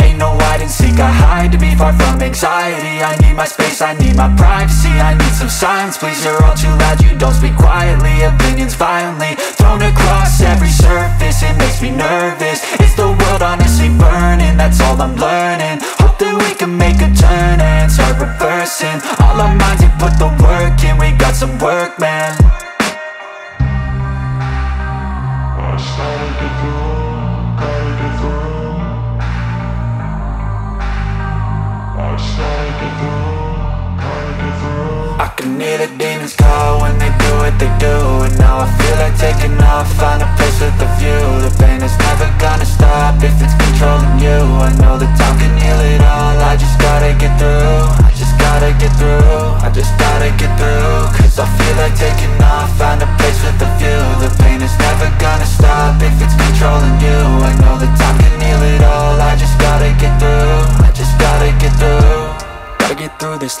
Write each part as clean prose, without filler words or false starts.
Ain't no hide and seek, I hide to be far from anxiety. I need my space, I need my privacy, I need some silence, please. You're all too loud, you don't speak quietly. Opinions violently thrown across every surface, it makes me nervous. It's the world honestly burning, that's all I'm learning. Hope that we can make a turn and start reversing all our minds and put the work in, we got some work, man. I started to grow. I can hear the demons call when they do what they do, and now I feel like taking off, find a place with a view. The pain is never gonna stop if it's controlling you. I know that time can heal it all, I just gotta get through. I just gotta get through, I just gotta get through. Cause I feel like taking off, find a place with a view. The pain is never gonna stop if it's controlling you. I know that time can heal it all, I just gotta get through. I just gotta get through. Gotta get through this,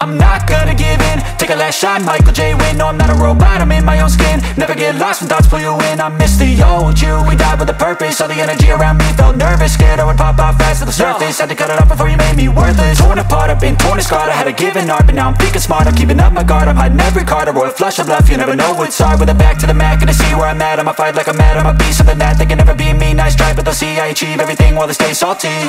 I'm not gonna give in, take a last shot, Michael J. Win. No, I'm not a robot, I'm in my own skin. Never get lost when thoughts pull you in. I miss the old you, we died with a purpose. All the energy around me felt nervous, scared I would pop off fast to the surface. Had to cut it off before you made me worthless. Torn apart, I've been torn and scarred. I had a given art, but now I'm thinking smart. I'm keeping up my guard, I'm hiding every card. A royal flush of love, you never know what's hard. With a back to the mat, gonna see where I'm at. I'ma fight like I'm mad, I'ma be something that they can never be me. Nice try, but they'll see I achieve everything while they stay salty.